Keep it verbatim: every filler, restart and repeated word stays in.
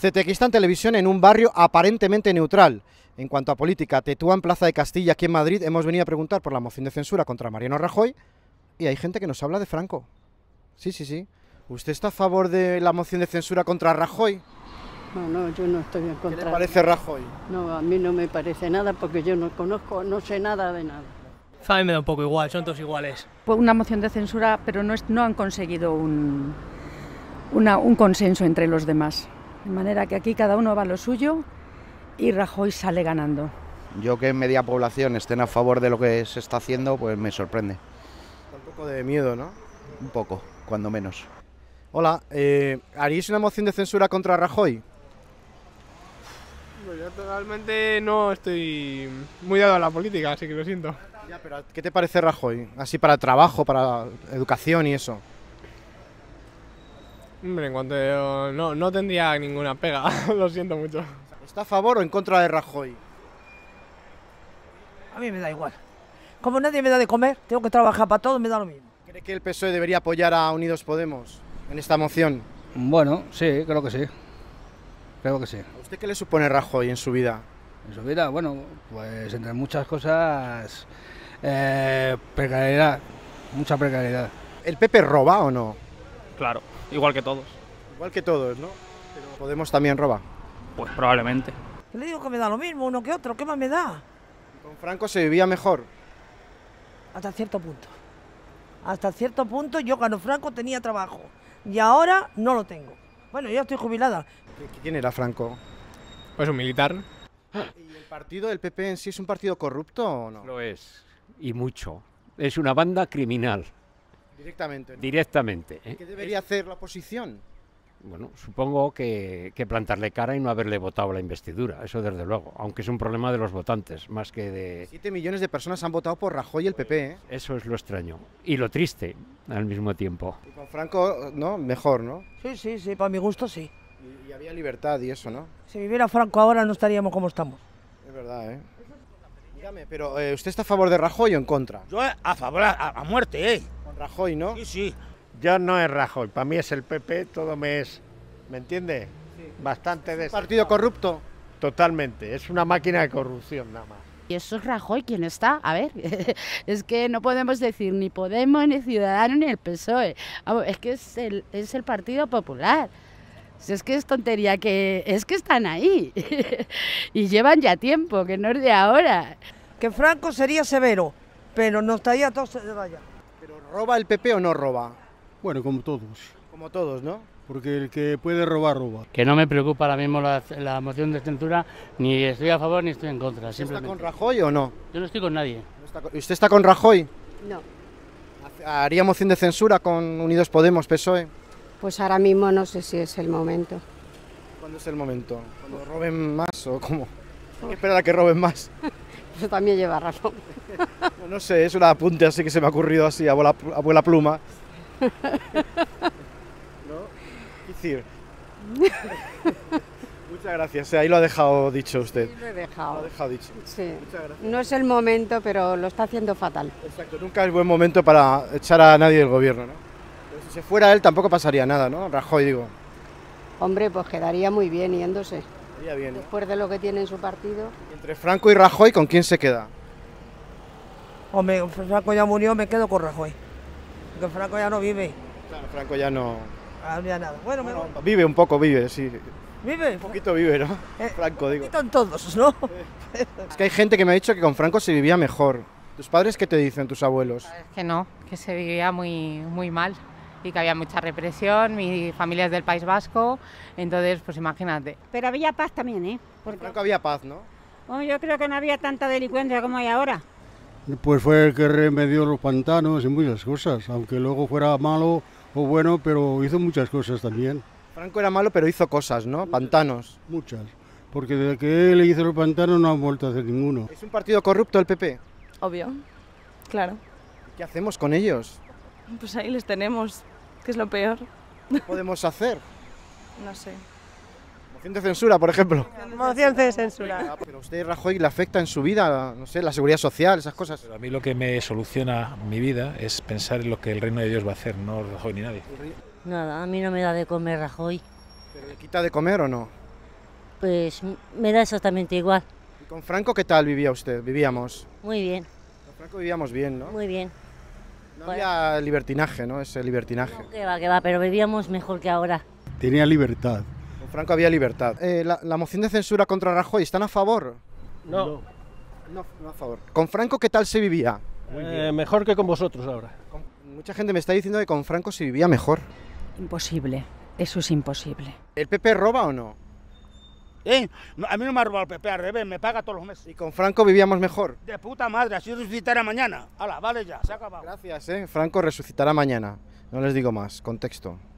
Cetequista en televisión en un barrio aparentemente neutral. En cuanto a política, Tetuán, Plaza de Castilla, aquí en Madrid, hemos venido a preguntar por la moción de censura contra Mariano Rajoy y hay gente que nos habla de Franco. Sí, sí, sí. ¿Usted está a favor de la moción de censura contra Rajoy? No, no, yo no estoy en contra. ¿Qué le parece Rajoy? No, a mí no me parece nada porque yo no conozco, no sé nada de nada. A mí me da un poco igual, son todos iguales. Fue una moción de censura, pero no, es, no han conseguido un, una, un consenso entre los demás. De manera que aquí cada uno va a lo suyo y Rajoy sale ganando. Yo que en media población estén a favor de lo que se está haciendo, pues me sorprende. Un poco de miedo, ¿no? Un poco, cuando menos. Hola, eh, ¿haríais una moción de censura contra Rajoy? Pues yo totalmente no estoy muy dado a la política, así que lo siento. Ya, pero ¿qué te parece Rajoy? Así para trabajo, para educación y eso. Hombre, en cuanto yo, no, no tendría ninguna pega, lo siento mucho. ¿Está a favor o en contra de Rajoy? A mí me da igual. Como nadie me da de comer, tengo que trabajar para todo, me da lo mismo. ¿Cree que el P S O E debería apoyar a Unidos Podemos en esta moción? Bueno, sí, creo que sí. Creo que sí. ¿A usted qué le supone Rajoy en su vida? En su vida, bueno, pues entre muchas cosas, eh, precariedad, mucha precariedad. ¿El P P roba o no? Claro. Igual que todos. Igual que todos, ¿no? Pero ¿Podemos también roba? Pues probablemente. Le digo que me da lo mismo uno que otro, ¿qué más me da? ¿Con Franco se vivía mejor? Hasta cierto punto. Hasta cierto punto yo cuando Franco tenía trabajo y ahora no lo tengo. Bueno, yo estoy jubilada. ¿Quién era Franco? Pues un militar. ¿Y el partido del P P en sí es un partido corrupto o no? Lo es, y mucho. Es una banda criminal. Directamente, ¿no? Directamente. ¿Eh? ¿Qué debería hacer la oposición? Bueno, supongo que, que plantarle cara y no haberle votado la investidura, eso desde luego, aunque es un problema de los votantes, más que de... Siete millones de personas han votado por Rajoy y el P P, ¿eh? Eso es lo extraño, y lo triste al mismo tiempo. Y con Franco, ¿no? Mejor, ¿no? Sí, sí, sí, para mi gusto sí. Y, y había libertad y eso, ¿no? Si viviera Franco ahora no estaríamos como estamos. Es verdad, ¿eh? Dígame, pero eh, ¿usted está a favor de Rajoy o en contra? Yo a favor, a, a muerte, ¿eh? Rajoy, ¿no? Sí, sí. Yo no es Rajoy, para mí es el P P, todo me es... ¿Me entiende? Sí. Bastante de... ¿Partido corrupto? Totalmente, es una máquina de corrupción nada más. ¿Y eso es Rajoy quien está? A ver, es que no podemos decir ni Podemos, ni Ciudadanos, ni el P S O E. Es que es el, es el Partido Popular. Si es que es tontería, que es que están ahí. Y llevan ya tiempo, que no es de ahora. Que Franco sería severo, pero no estaría todo se vaya. ¿Roba el P P o no roba? Bueno, como todos. Como todos, ¿no? Porque el que puede robar, roba. Que no me preocupa ahora mismo la, la moción de censura, ni estoy a favor ni estoy en contra. ¿Usted está con Rajoy o no? Yo no estoy con nadie. No está con... ¿Usted está con Rajoy? No. ¿Haría moción de censura con Unidos Podemos, P S O E? Pues ahora mismo no sé si es el momento. ¿Cuándo es el momento? ¿Cuando roben más o cómo? Hay que esperar a que roben más. Eso también lleva razón. No, no sé, es un apunte así que se me ha ocurrido así, abuela, abuela pluma. ¿No? ¿Qué decir? Muchas gracias, o sea, ahí lo ha dejado dicho usted. Sí, lo he dejado. Lo ha dejado dicho. Sí. Muchas gracias. No es el momento, pero lo está haciendo fatal. Exacto, nunca es buen momento para echar a nadie del gobierno, ¿no? Pero si se fuera él tampoco pasaría nada, ¿no? Rajoy, digo. Hombre, pues quedaría muy bien yéndose. Bien, ¿eh? Después de lo que tiene en su partido. Entre Franco y Rajoy, ¿con quién se queda? Hombre, Franco ya murió, me quedo con Rajoy. Porque Franco ya no vive. Claro, Franco ya no... Ah, ya nada. Bueno, bueno, me... Vive un poco, vive, sí. ¿Vive? Un poquito vive, ¿no? Eh, Franco, digo. Un poquito todos, ¿no? Es que hay gente que me ha dicho que con Franco se vivía mejor. ¿Tus padres qué te dicen, tus abuelos? Es que no, que se vivía muy, muy mal. Y que había mucha represión, mi familia es del País Vasco, entonces pues imagínate. Pero había paz también, ¿eh? Porque... Creo que había paz, ¿no? Bueno, yo creo que no había tanta delincuencia como hay ahora. Pues fue el que remedió los pantanos y muchas cosas, aunque luego fuera malo o bueno, pero hizo muchas cosas también. Franco era malo, pero hizo cosas, ¿no? Pantanos. Muchas, porque desde que él hizo los pantanos no han vuelto a hacer ninguno. ¿Es un partido corrupto el P P? Obvio, claro. ¿Qué hacemos con ellos? Pues ahí les tenemos, que es lo peor. ¿Qué podemos hacer? No sé. Moción de censura, por ejemplo. Moción de censura. Pero a usted, Rajoy, ¿le afecta en su vida, no sé, la seguridad social, esas cosas? Pero a mí lo que me soluciona mi vida es pensar en lo que el reino de Dios va a hacer, no Rajoy ni nadie. Nada, a mí no me da de comer Rajoy. ¿Pero le quita de comer o no? pues me da exactamente igual. ¿Y con Franco qué tal vivía usted? Vivíamos. Muy bien. Con Franco vivíamos bien, ¿no? Muy bien. No bueno. Había libertinaje, ¿no? Ese libertinaje. No, que va, que va, pero vivíamos mejor que ahora. Tenía libertad. Con Franco había libertad. Eh, la, la moción de censura contra Rajoy, ¿están a favor? No. No, no, no a favor. ¿Con Franco qué tal se vivía? Muy bien. Eh, mejor que con vosotros ahora. Con, mucha gente me está diciendo que con Franco se vivía mejor. Imposible. Eso es imposible. ¿El P P roba o no? ¿Eh? No, a mí no me ha robado el P P, al revés, me paga todos los meses. ¿Y con Franco vivíamos mejor? De puta madre, así resucitará mañana. Hala, vale ya, se ha acabado. Gracias, eh, Franco resucitará mañana. No les digo más, contexto.